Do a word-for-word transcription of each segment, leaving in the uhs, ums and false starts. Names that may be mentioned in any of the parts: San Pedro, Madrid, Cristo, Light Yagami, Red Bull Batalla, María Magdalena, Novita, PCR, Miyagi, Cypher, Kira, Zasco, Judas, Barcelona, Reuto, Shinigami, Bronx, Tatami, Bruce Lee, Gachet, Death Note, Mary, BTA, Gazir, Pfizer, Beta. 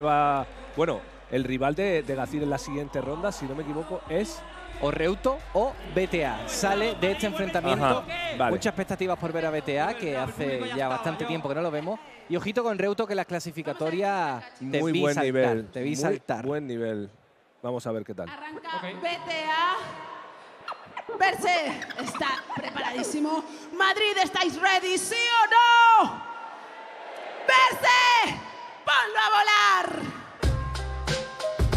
Va, bueno, el rival de, de Gazir en la siguiente ronda, si no me equivoco, es o Reuto o B T A. Sale de este enfrentamiento. Vale. Muchas expectativas por ver a B T A, que hace ya bastante tiempo que no lo vemos. Y ojito con Reuto, que las clasificatorias te Muy vi buen saltar, nivel. Te vi Muy saltar. Buen nivel. Vamos a ver qué tal. Arranca okay. B T A. Verse está preparadísimo. Madrid, ¿estáis ready? ¿Sí o no? Verse. ¡Ponlo a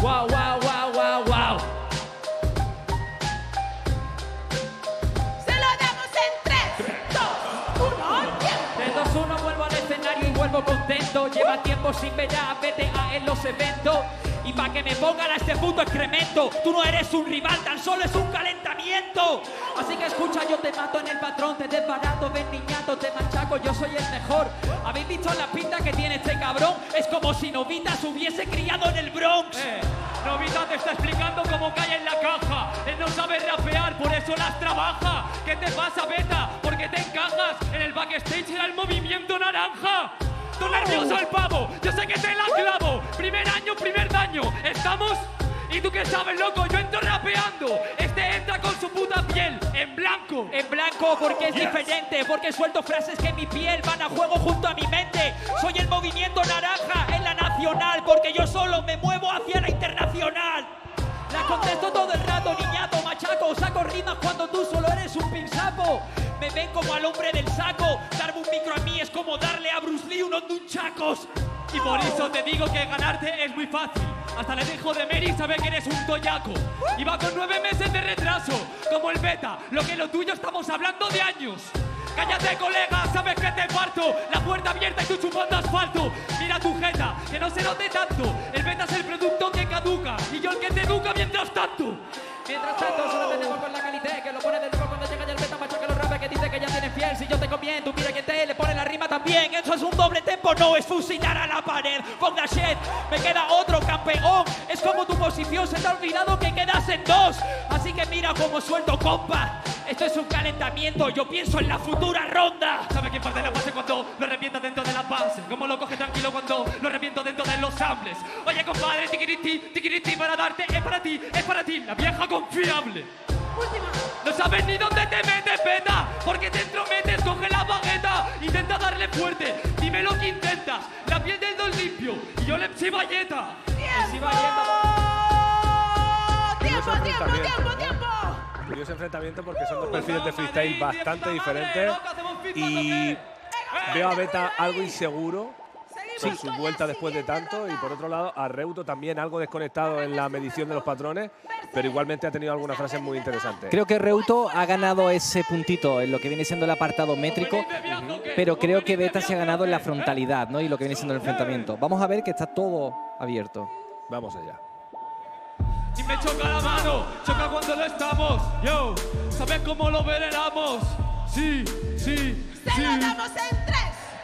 volar! ¡Wow, wow, wow, wow, wow! ¡Se lo damos en tres, dos, uno! tres, dos, uno, vuelvo al escenario y vuelvo contento. Lleva tiempo sin ver a B T A en los eventos. Y para que me pongan a este puto excremento, tú no eres un rival, tan solo es un calentamiento. Así que escucha, yo te mato en el patrón, te desbarato, ven niñato, te machaco, yo soy el mejor. ¿Habéis visto la pinta que tiene este cabrón? Es como si Novita se hubiese criado en el Bronx. Eh, Novita te está explicando cómo cae en la caja. Él no sabe rapear, por eso las trabaja. ¿Qué te pasa, Beta? Porque te encajas. En el backstage era el movimiento naranja. Tú nervioso el pavo, yo sé que te la clavo. Primer año, primer daño, ¿estamos? ¿Y tú qué sabes, loco? Yo entro rapeando. Este entra con su puta piel, en blanco. En blanco porque es yes. diferente, porque suelto frases que mi piel van a juego junto a mi mente. Soy el movimiento naranja en la nacional, porque yo solo me muevo hacia la internacional. La contesto todo el rato, niñato, machaco. Saco rimas cuando tú solo eres un pinsapo. Me ven como al hombre del saco. Darme un micro a mí es como darle a Bruce Lee unos nunchacos. Y por eso te digo que ganarte es muy fácil. Hasta el hijo de Mary sabe que eres un toyaco. Y va con nueve meses de retraso, como el Beta. Lo que lo tuyo estamos hablando de años. Cállate, colega, sabes que te parto. La puerta abierta y tú chupando asfalto. Mira tu jeta, que no se note tanto. El Beta es el producto que caduca y yo el que te educa mientras tanto. Mientras tanto, solo tenemos con la calidez, que lo pone de nuevo cuando llega ya el Beta, macho, que lo rape, que dice que ya tiene fiel. Si yo te conviento, mira que te le pone la rima también. Eso es un doble tempo, no es fusilar a la pared. Con Gachet me queda otro campeón. Es como tu posición, se te ha olvidado que quedas en dos. Así que mira cómo suelto, compa. Esto es un calentamiento, yo pienso en la futura ronda. ¿Sabe quién parte la base cuando lo revienta dentro de la base? ¿Cómo lo coge tranquilo cuando lo reviento dentro de los sables? Oye, compadre, tiquiriti, tiquiriti, para darte, es para ti, es para ti, la vieja confiable. Última. No sabes ni dónde te metes, Beta, porque te entrometes, coge la bagueta, intenta darle fuerte, dime lo que intentas, la piel del dos limpio, y yo le psi valleta. ¡Tiempo! ¡Tiempo, tiempo, tiempo, tiempo! Curioso enfrentamiento porque son dos perfiles de freestyle bastante diferentes y veo a Beta algo inseguro con su vuelta después de tanto y por otro lado a Reuto también algo desconectado en la medición de los patrones, pero igualmente ha tenido algunas frases muy interesantes. Creo que Reuto ha ganado ese puntito en lo que viene siendo el apartado métrico, uh-huh. pero creo que Beta se ha ganado en la frontalidad, ¿no? Y lo que viene siendo el enfrentamiento. Vamos a ver que está todo abierto. Vamos allá. Y me choca la mano, choca cuando lo estamos. Yo, ¿sabes cómo lo veneramos? Sí, sí, se sí. lo damos en tres,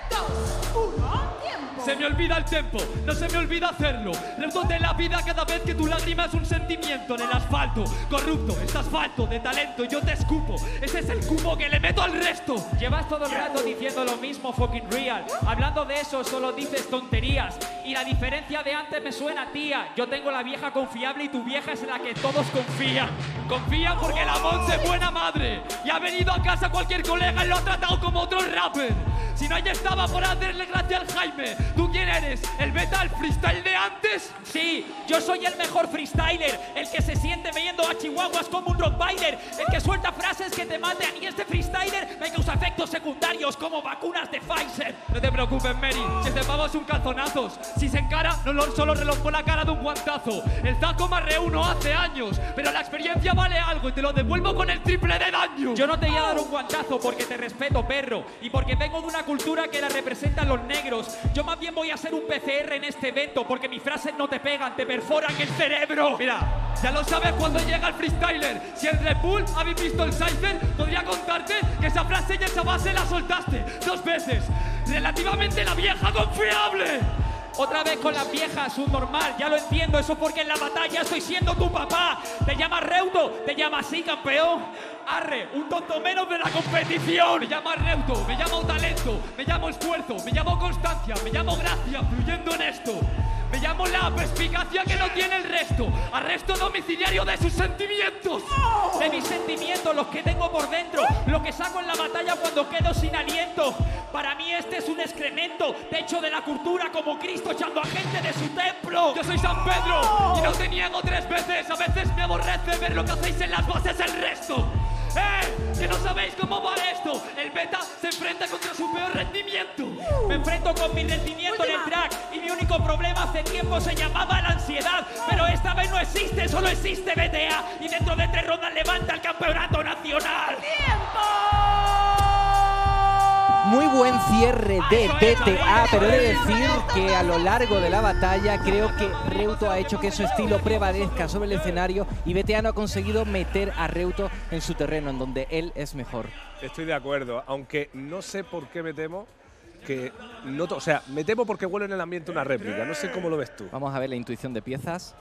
dos, uno, tiempo. Se me olvida el tempo, no se me olvida hacerlo. Los dos de la vida cada vez que tu lágrima es un sentimiento. En el asfalto, corrupto, estás falto de talento. Yo te escupo, ese es el cubo que le meto al resto. Llevas todo el rato diciendo lo mismo, fucking real. Hablando de eso solo dices tonterías. Y la diferencia de antes me suena a tía. Yo tengo la vieja confiable y tu vieja es en la que todos confían. Confían porque la Monse es buena madre. Y ha venido a casa cualquier colega y lo ha tratado como otro rapper. Si no, ya estaba por hacerle gracia al Jaime. ¿Tú quién eres? ¿El Beta, el freestyle de antes? Sí, yo soy el mejor freestyler. El que se siente viendo a chihuahuas como un rottweiler. El que suelta frases que te matan. Y este freestyler me causa efectos secundarios como vacunas de Pfizer. No te preocupes, Mary. Si te pago es un calzonazos. Si se encara, no solo relojó la cara de un guantazo. El Zasco me reúno hace años, pero la experiencia vale algo y te lo devuelvo con el triple de daño. Yo no te voy a dar un guantazo porque te respeto, perro, y porque vengo de una cultura que la representan los negros. Yo más bien voy a hacer un P C R en este evento porque mis frases no te pegan, te perforan el cerebro. Mira. Ya lo sabes cuando llega el freestyler. Si el Red Bull, habéis visto el Cypher, podría contarte que esa frase y esa base la soltaste dos veces. Relativamente la vieja confiable. Otra vez con las viejas, subnormal, ya lo entiendo. Eso porque en la batalla estoy siendo tu papá. Te llamas Reuto, te llamas así, campeón. Arre, un tonto menos de la competición. Me llamo Reuto, me llamo talento, me llamo esfuerzo, me llamo constancia, me llamo gracia, fluyendo en esto. Me llamo la perspicacia que no tiene el resto. Arresto domiciliario de sus sentimientos. De mis sentimientos, los que tengo por dentro. Lo que saco en la batalla cuando quedo sin aliento. Para mí este es un excremento. Techo de la cultura como Cristo echando a gente de su templo. Yo soy San Pedro y no te niego tres veces. A veces me aborrece ver lo que hacéis en las bases el resto. ¡Eh! ¡Que no sabéis cómo va esto! El Beta se enfrenta contra su peor rendimiento. Me enfrento con mi rendimiento en el track. Y mi único problema hace tiempo se llamaba la ansiedad. Pero esta vez no existe, solo existe B T A. Y dentro de tres rondas levanta el campeonato nacional. ¡Tiempo! Muy buen cierre de B T A. Pero he de decir que a lo largo de la batalla creo que Reuto ha hecho que su estilo prevalezca sobre el escenario. Y B T A no ha conseguido meter a Reuto en su terreno, en donde él es mejor. Estoy de acuerdo, aunque no sé por qué me temo que no, o sea, me temo porque huele en el ambiente una réplica. No sé cómo lo ves tú. Vamos a ver la intuición de piezas.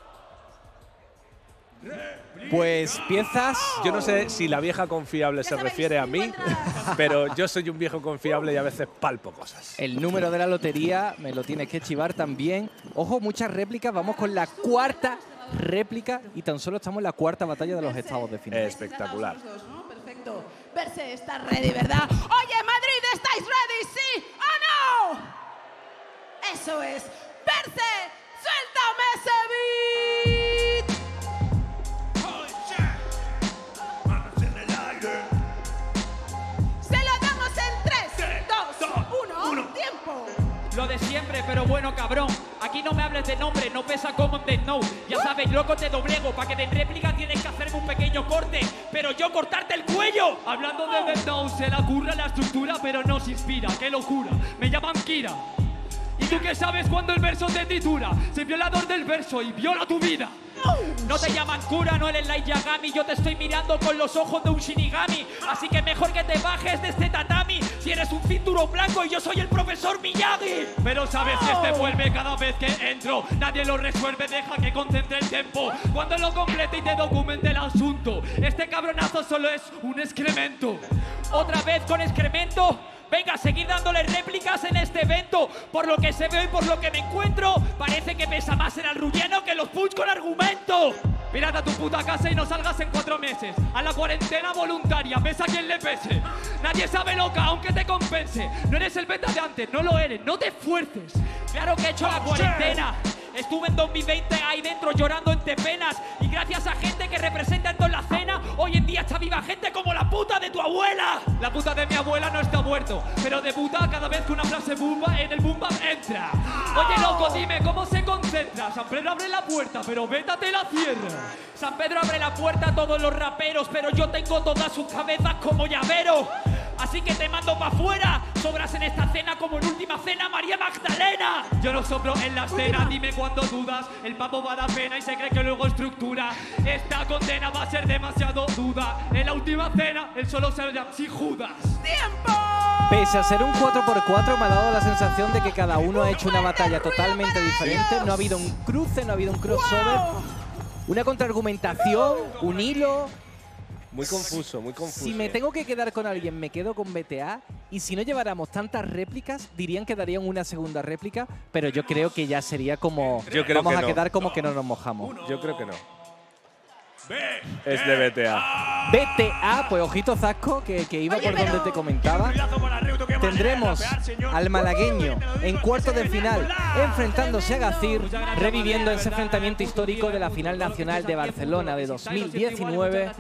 Pues piezas, yo no sé si la vieja confiable se refiere a mí, pero yo soy un viejo confiable y a veces palpo cosas. El número de la lotería me lo tienes que chivar también. Ojo, muchas réplicas. Vamos con la cuarta réplica y tan solo estamos en la cuarta batalla de los estados de final. Espectacular. Perfecto. Verse está ready, ¿verdad? Oye, Madrid, ¿estáis ready? ¿Sí o no? Eso es. Verse, suéltame ese beat. Lo de siempre, pero bueno, cabrón. Aquí no me hables de nombre, no pesa como en Death Note. Ya sabes, loco, te doblego. Para que te réplica tienes que hacerme un pequeño corte, pero yo cortarte el cuello. Hablando de Death Note, se la curra la estructura, pero no se inspira. ¡Qué locura! Me llaman Kira. ¿Y tú qué sabes cuando el verso te titura? Soy violador del verso y viola tu vida. No te llaman cura, no eres Light Yagami. Yo te estoy mirando con los ojos de un Shinigami. Así que mejor que te bajes de este tatami. Si eres un cinturón blanco y yo soy el profesor Miyagi. Pero sabes que este vuelve cada vez que entro. Nadie lo resuelve, deja que concentre el tiempo. Cuando lo complete y te documente el asunto. Este cabronazo solo es un excremento. Otra vez con excremento. Venga, seguir dándole réplicas en este evento. Por lo que se ve y por lo que me encuentro, parece que pesa más el arrulleno que los push con argumento. Pirata tu puta casa y no salgas en cuatro meses. A la cuarentena voluntaria, pesa a quien le pese. Nadie sabe loca, aunque te compense. No eres el beta de antes, no lo eres, no te esfuerces. Claro que he hecho la cuarentena. Estuve en dos mil veinte ahí dentro llorando entre penas. Y gracias a gente que representa en toda la cena, hoy en día está viva gente como la puta de tu abuela. La puta de mi abuela no está muerto, pero debuta cada vez que una frase bumba en el bumba entra. Oye, loco, dime, ¿cómo se concentra? San Pedro abre la puerta, pero Beta te la cierra. San Pedro abre la puerta a todos los raperos, pero yo tengo todas sus cabezas como llavero. Así que te mando para afuera. Sobras en esta cena como en última cena, María Magdalena. Yo no soplo en la cena, dime cuando dudas. El papo va a dar pena y se cree que luego estructura. Esta condena va a ser demasiado duda. En la última cena, él solo se llama si Judas. ¡Tiempo! Pese a ser un cuatro por cuatro, me ha dado la sensación de que cada uno ha hecho una batalla totalmente diferente. No ha habido un cruce, no ha habido un crossover. Una contraargumentación, un hilo. Muy confuso, muy confuso. Si me tengo que quedar con alguien, me quedo con B T A. Y si no lleváramos tantas réplicas, dirían que darían una segunda réplica. Pero yo creo que ya sería como... Vamos a quedar como que no nos mojamos. Yo creo que no. Es de B T A. B T A, pues ojito, Zasco, que, que iba por donde te comentaba. Tendremos al malagueño en cuartos de final enfrentándose a Gazir, reviviendo ese enfrentamiento histórico de la final nacional de Barcelona de dos mil diecinueve.